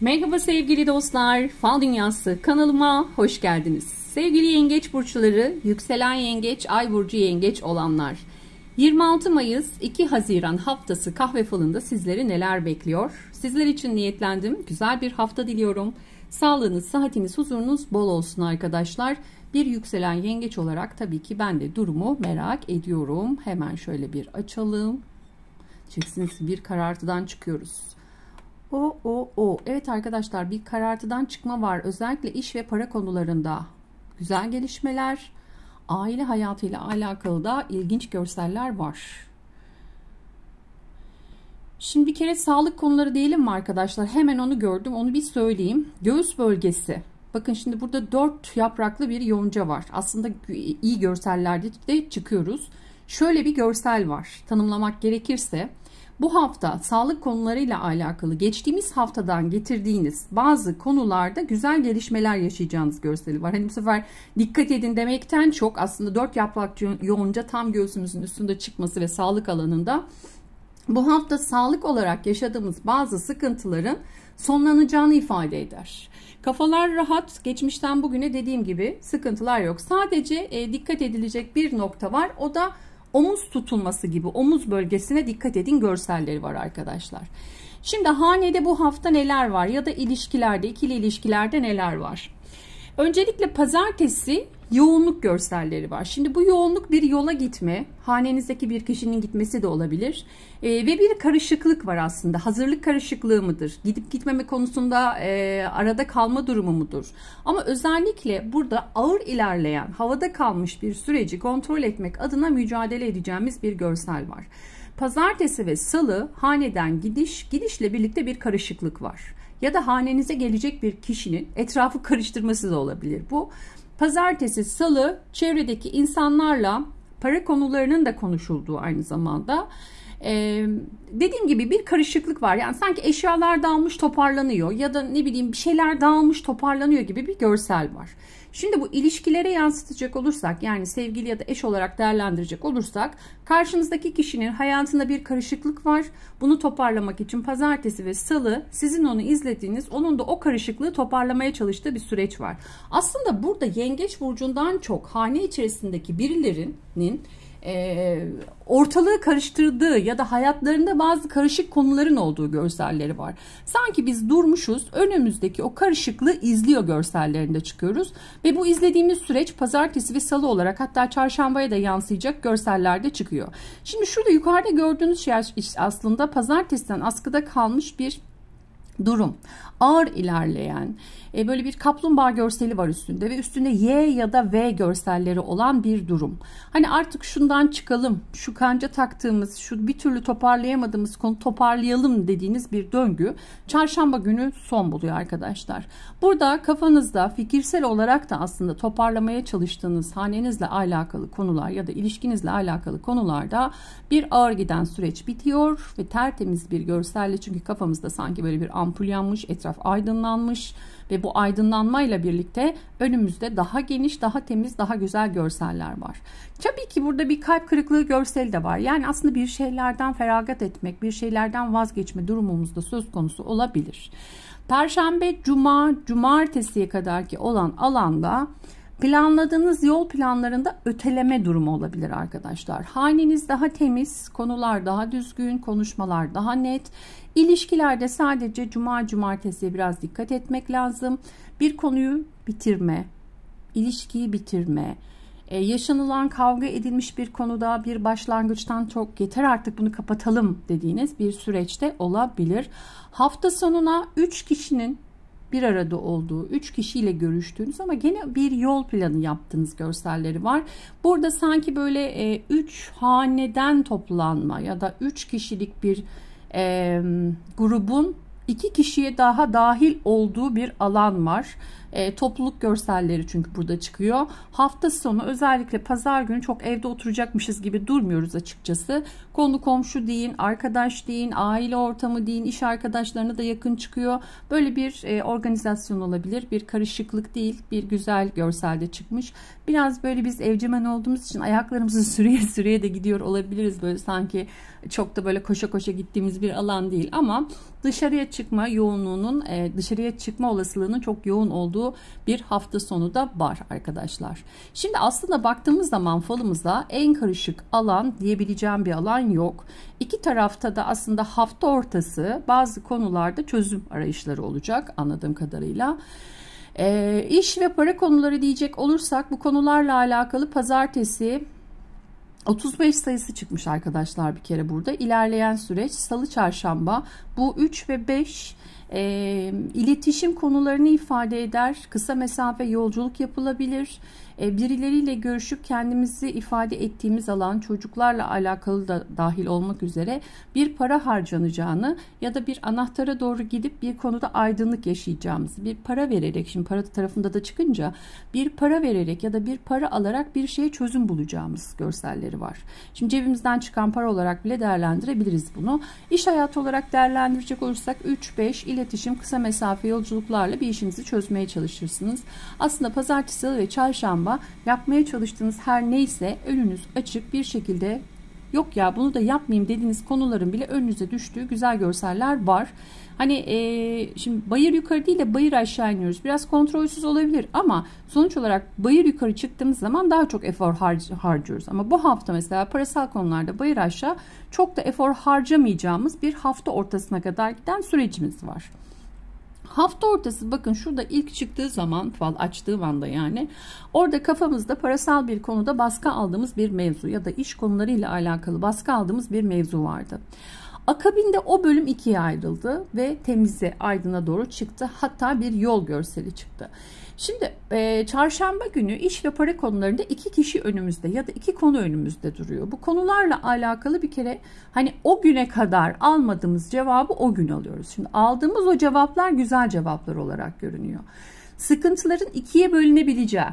Merhaba sevgili dostlar, Fal Dünyası kanalıma hoş geldiniz. Sevgili yengeç burçları, yükselen yengeç, ay burcu yengeç olanlar, 26 Mayıs 2 Haziran haftası kahve falında sizleri neler bekliyor? Sizler için niyetlendim, güzel bir hafta diliyorum. Sağlığınız, sıhhatiniz, huzurunuz bol olsun arkadaşlar. Bir yükselen yengeç olarak tabii ki ben de durumu merak ediyorum. Hemen şöyle bir açalım. Çeksiniz, bir karartıdan çıkıyoruz. Evet arkadaşlar, bir karartıdan çıkma var. Özellikle iş ve para konularında güzel gelişmeler, aile hayatıyla alakalı da ilginç görseller var. Şimdi bir kere sağlık konuları diyelim mi arkadaşlar? Hemen onu gördüm, onu bir söyleyeyim. Göğüs bölgesi. Bakın şimdi burada 4 yapraklı bir yonca var. Aslında iyi görsellerde de çıkıyoruz. Şöyle bir görsel var. Tanımlamak gerekirse, bu hafta sağlık konularıyla alakalı geçtiğimiz haftadan getirdiğiniz bazı konularda güzel gelişmeler yaşayacağınız görseli var. Hani bu sefer dikkat edin demekten çok aslında 4 yaprak yonca tam göğsümüzün üstünde çıkması ve sağlık alanında bu hafta sağlık olarak yaşadığımız bazı sıkıntıların sonlanacağını ifade eder. Kafalar rahat, geçmişten bugüne dediğim gibi sıkıntılar yok. Sadece dikkat edilecek bir nokta var, o da omuz tutulması gibi, omuz bölgesine dikkat edin görselleri var arkadaşlar. Şimdi hanede bu hafta neler var ya da ilişkilerde, ikili ilişkilerde neler var? Öncelikle pazartesi yoğunluk görselleri var. Şimdi bu yoğunluk bir yola gitme, hanenizdeki bir kişinin gitmesi de olabilir ve bir karışıklık var aslında. Hazırlık karışıklığı mıdır? Gidip gitmeme konusunda arada kalma durumu mudur? Ama özellikle burada ağır ilerleyen, havada kalmış bir süreci kontrol etmek adına mücadele edeceğimiz bir görsel var. Pazartesi ve salı haneden gidişle birlikte bir karışıklık var. Ya da hanenize gelecek bir kişinin etrafı karıştırması da olabilir bu. Pazartesi, salı çevredeki insanlarla para konularının da konuşulduğu aynı zamanda. Dediğim gibi bir karışıklık var. Yani sanki eşyalar dağılmış toparlanıyor ya da ne bileyim bir şeyler dağılmış toparlanıyor gibi bir görsel var. Şimdi bu ilişkilere yansıtacak olursak, yani sevgili ya da eş olarak değerlendirecek olursak, karşınızdaki kişinin hayatında bir karışıklık var. Bunu toparlamak için pazartesi ve salı sizin onu izlediğiniz, onun da o karışıklığı toparlamaya çalıştığı bir süreç var. Aslında burada yengeç burcundan çok hane içerisindeki birilerinin ortalığı karıştırdığı ya da hayatlarında bazı karışık konuların olduğu görselleri var. Sanki biz durmuşuz, önümüzdeki o karışıklığı izliyor görsellerinde çıkıyoruz ve bu izlediğimiz süreç pazartesi ve salı olarak, hatta çarşambaya da yansıyacak görsellerde çıkıyor. Şimdi şurada yukarıda gördüğünüz şey aslında pazartesiden askıda kalmış bir durum, ağır ilerleyen böyle bir kaplumbağa görseli var üstünde ve üstünde Y ya da V görselleri olan bir durum. Hani artık şundan çıkalım, şu kanca taktığımız, şu bir türlü toparlayamadığımız konu toparlayalım dediğiniz bir döngü çarşamba günü son buluyor arkadaşlar. Burada kafanızda fikirsel olarak da aslında toparlamaya çalıştığınız hanenizle alakalı konular ya da ilişkinizle alakalı konularda bir ağır giden süreç bitiyor ve tertemiz bir görselle, çünkü kafamızda sanki böyle bir ampul yanmış, etraf aydınlanmış ve bu aydınlanmayla birlikte önümüzde daha geniş, daha temiz, daha güzel görseller var. Tabii ki burada bir kalp kırıklığı görseli de var. Yani aslında bir şeylerden feragat etmek, bir şeylerden vazgeçme durumumuzda söz konusu olabilir. Perşembe, cuma, cumartesiye kadarki olan alanda planladığınız yol planlarında öteleme durumu olabilir arkadaşlar. Haneniz daha temiz, konular daha düzgün, konuşmalar daha net. İlişkilerde sadece cuma, cumartesiye biraz dikkat etmek lazım. Bir konuyu bitirme, ilişkiyi bitirme, yaşanılan, kavga edilmiş bir konuda bir başlangıçtan çok yeter artık bunu kapatalım dediğiniz bir süreçte olabilir. Hafta sonuna 3 kişinin bir arada olduğu, 3 kişiyle görüştüğünüz ama gene bir yol planı yaptığınız görselleri var. Burada sanki böyle 3 haneden toplanma ya da 3 kişilik bir grubun 2 kişiye daha dahil olduğu bir alan var. Topluluk görselleri çünkü burada çıkıyor. Hafta sonu özellikle pazar günü çok evde oturacakmışız gibi durmuyoruz açıkçası. Konu komşu deyin, arkadaş deyin, aile ortamı deyin, iş arkadaşlarına da yakın çıkıyor. Böyle bir organizasyon olabilir. Bir karışıklık değil, bir güzel görselde çıkmış. Biraz böyle biz evcimen olduğumuz için ayaklarımızı süreye süreye de gidiyor olabiliriz. Böyle sanki çok da böyle koşa koşa gittiğimiz bir alan değil ama dışarıya çıkma yoğunluğunun, dışarıya çıkma olasılığının çok yoğun olduğu bir hafta sonu da var arkadaşlar. Şimdi aslında baktığımız zaman falımıza en karışık alan diyebileceğim bir alan yok. İki tarafta da aslında hafta ortası bazı konularda çözüm arayışları olacak anladığım kadarıyla. İş ve para konuları diyecek olursak bu konularla alakalı pazartesi 35 sayısı çıkmış arkadaşlar bir kere burada. İlerleyen süreç salı çarşamba bu 3 ve 5 iletişim konularını ifade eder. Kısa mesafe yolculuk yapılabilir. Birileriyle görüşüp kendimizi ifade ettiğimiz alan, çocuklarla alakalı da dahil olmak üzere bir para harcanacağını ya da bir anahtara doğru gidip bir konuda aydınlık yaşayacağımız, bir para vererek, şimdi para tarafında da çıkınca bir para vererek ya da bir para alarak bir şeye çözüm bulacağımız görselleri var. Şimdi cebimizden çıkan para olarak bile değerlendirebiliriz bunu. İş hayatı olarak değerlendirecek olursak 3-5 iletişim, kısa mesafe yolculuklarla bir işinizi çözmeye çalışırsınız. Aslında pazartesi ve çarşamba yapmaya çalıştığınız her neyse önünüz açık bir şekilde, yok ya bunu da yapmayayım dediğiniz konuların bile önünüze düştüğü güzel görseller var. Hani şimdi bayır yukarı değil de bayır aşağı iniyoruz. Biraz kontrolsüz olabilir ama sonuç olarak bayır yukarı çıktığımız zaman daha çok efor harcıyoruz. Ama bu hafta mesela parasal konularda bayır aşağı çok da efor harcamayacağımız bir hafta ortasına kadar giden sürecimiz var. Hafta ortası bakın şurada ilk çıktığı zaman fal açtığı anda yani orada kafamızda parasal bir konuda baskı aldığımız bir mevzu ya da iş konularıyla alakalı baskı aldığımız bir mevzu vardı. Akabinde o bölüm ikiye ayrıldı ve temize, aydına doğru çıktı. Hatta bir yol görseli çıktı. Şimdi çarşamba günü iş ve para konularında iki kişi önümüzde ya da iki konu önümüzde duruyor. Bu konularla alakalı bir kere hani o güne kadar almadığımız cevabı o gün alıyoruz. Şimdi aldığımız o cevaplar güzel cevaplar olarak görünüyor. Sıkıntıların ikiye bölünebileceği,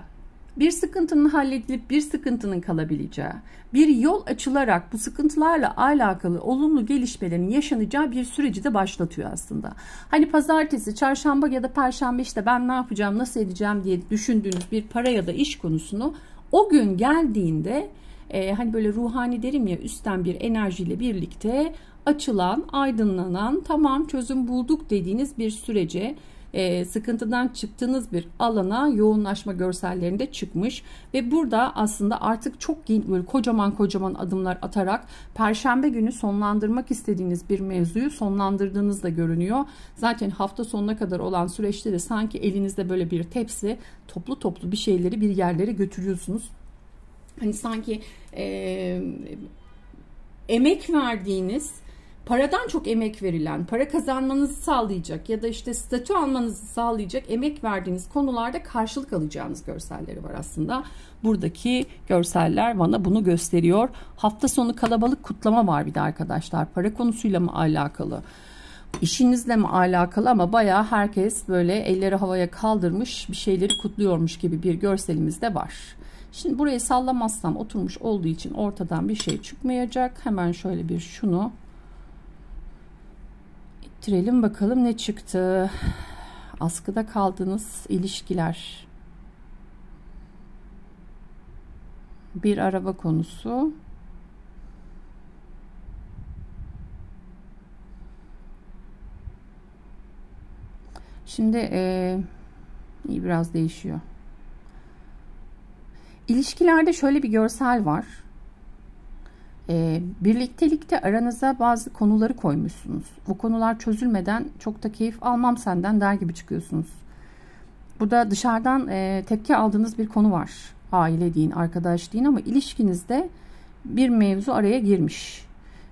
bir sıkıntının halledilip bir sıkıntının kalabileceği, bir yol açılarak bu sıkıntılarla alakalı olumlu gelişmelerin yaşanacağı bir süreci de başlatıyor aslında. Hani pazartesi, çarşamba ya da perşembe işte ben ne yapacağım, nasıl edeceğim diye düşündüğünüz bir para ya da iş konusunu o gün geldiğinde hani böyle ruhani derim ya üstten bir enerjiyle birlikte açılan, aydınlanan, tamam çözüm bulduk dediğiniz bir sürece, sıkıntıdan çıktığınız bir alana yoğunlaşma görsellerinde çıkmış ve burada aslında artık çok böyle kocaman adımlar atarak perşembe günü sonlandırmak istediğiniz bir mevzuyu sonlandırdığınız da görünüyor. Zaten hafta sonuna kadar olan süreçte de sanki elinizde böyle bir tepsi toplu bir şeyleri bir yerlere götürüyorsunuz. Hani sanki emek verdiğiniz, paradan çok emek verilen, para kazanmanızı sağlayacak ya da işte statü almanızı sağlayacak emek verdiğiniz konularda karşılık alacağınız görselleri var aslında. Buradaki görseller bana bunu gösteriyor. Hafta sonu kalabalık kutlama var bir de arkadaşlar. Para konusuyla mı alakalı? İşinizle mi alakalı ama bayağı herkes böyle elleri havaya kaldırmış bir şeyleri kutluyormuş gibi bir görselimiz de var. Şimdi burayı sallamazsam oturmuş olduğu için ortadan bir şey çıkmayacak. Hemen şöyle bir şunu bitirelim bakalım ne çıktı. Askıda kaldığınız ilişkiler, bir araba konusu, şimdi biraz değişiyor. İlişkilerde şöyle bir görsel var. Birliktelikte aranıza bazı konuları koymuşsunuz. Bu konular çözülmeden çok da keyif almam senden der gibi çıkıyorsunuz. Bu da dışarıdan tepki aldığınız bir konu var. Aile deyin, arkadaş deyin ama ilişkinizde bir mevzu araya girmiş.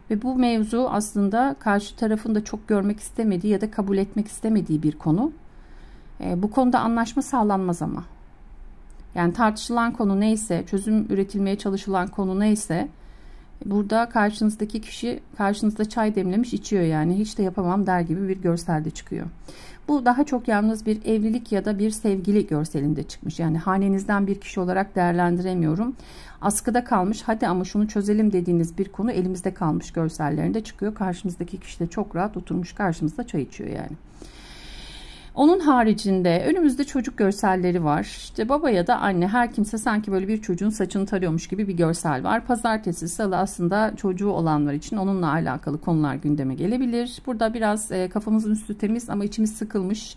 Ve bu mevzu aslında karşı tarafın da çok görmek istemediği ya da kabul etmek istemediği bir konu. Bu konuda anlaşma sağlanmaz ama. Yani tartışılan konu neyse, çözüm üretilmeye çalışılan konu neyse Burada karşınızdaki kişi karşınızda çay demlemiş içiyor, yani hiç de yapamam der gibi bir görselde çıkıyor. Bu daha çok yalnız bir evlilik ya da bir sevgili görselinde çıkmış. Yani hanenizden bir kişi olarak değerlendiremiyorum. Askıda kalmış, hadi ama şunu çözelim dediğiniz bir konu elimizde kalmış görsellerinde çıkıyor. Karşınızdaki kişi de çok rahat oturmuş karşımızda çay içiyor yani. Onun haricinde önümüzde çocuk görselleri var. İşte baba ya da anne, her kimse sanki böyle bir çocuğun saçını tarıyormuş gibi bir görsel var. Pazartesi, salı aslında çocuğu olanlar için onunla alakalı konular gündeme gelebilir. Burada biraz kafamızın üstü temiz ama içimiz sıkılmış.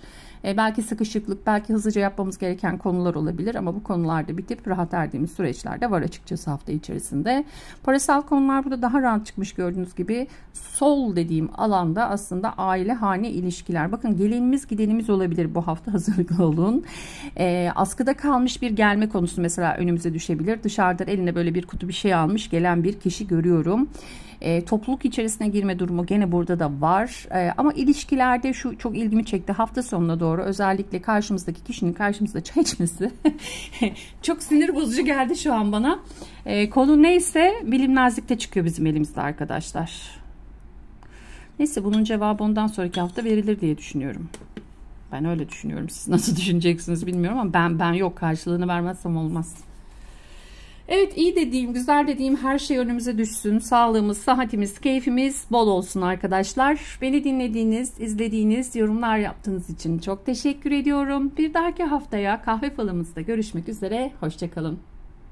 Belki sıkışıklık, belki hızlıca yapmamız gereken konular olabilir ama bu konularda bitip rahat erdiğimiz süreçler de var açıkçası hafta içerisinde. Parasal konular burada daha rahat çıkmış gördüğünüz gibi. Sol dediğim alanda aslında aile, hane, ilişkiler. Bakın gelinimiz gidenimiz olabilir bu hafta, hazırlıklı olun. Askıda kalmış bir gelme konusu mesela önümüze düşebilir. Dışarıdan eline böyle bir kutu bir şey almış gelen bir kişi görüyorum. Topluluk içerisine girme durumu gene burada da var. Ama ilişkilerde şu çok ilgimi çekti. Hafta sonuna doğru özellikle karşımızdaki kişinin karşımızda çay içmesi çok sinir bozucu geldi şu an bana. Konu neyse bilinmezlikte çıkıyor bizim elimizde arkadaşlar. Neyse, bunun cevabı ondan sonraki hafta verilir diye düşünüyorum. Ben öyle düşünüyorum. Siz nasıl düşüneceksiniz bilmiyorum ama ben yok, karşılığını vermezsem olmaz. Evet, iyi dediğim, güzel dediğim her şey önümüze düşsün. Sağlığımız, sıhhatimiz, keyfimiz bol olsun arkadaşlar. Beni dinlediğiniz, izlediğiniz, yorumlar yaptığınız için çok teşekkür ediyorum. Bir dahaki haftaya kahve falımızda görüşmek üzere. Hoşça kalın.